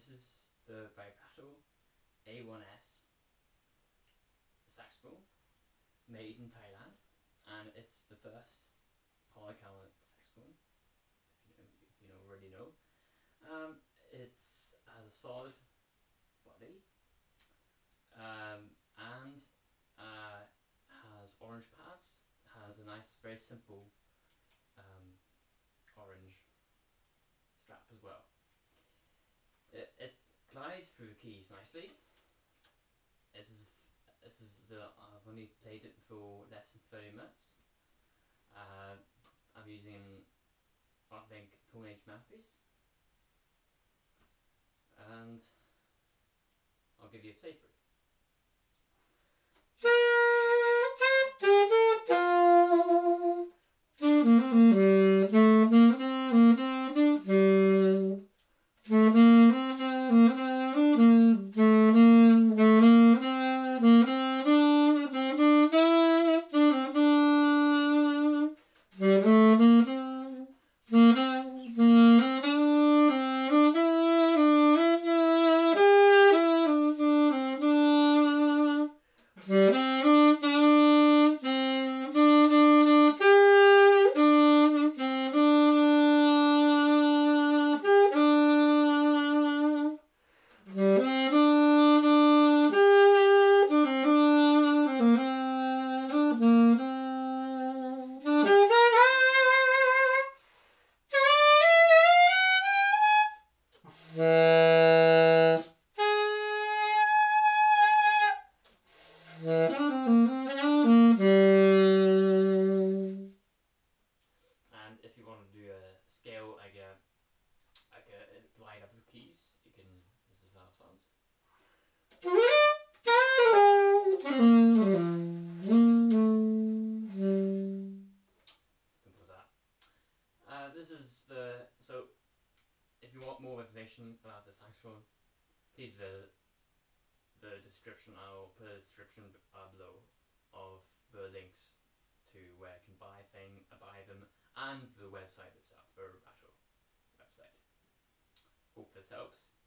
this is the Vibrato A1S saxophone made in Thailand, and it's the first polycalendar saxophone, if you don't already know. It has a solid body and has orange pads, has a nice, very simple orange strap as well. It glides through the keys nicely. I've only played it for less than 30 minutes. I'm using, I think, Tone Edge mouthpiece, and I'll give you a playthrough. And if you want to do a scale, like a line up of keys, you can. This is how it sounds. Simple as that. So if you want more information about the saxophone, please visit the description. I'll put a description below of the links to where I can buy them, and the website itself, the Vibrato website. Hope this helps.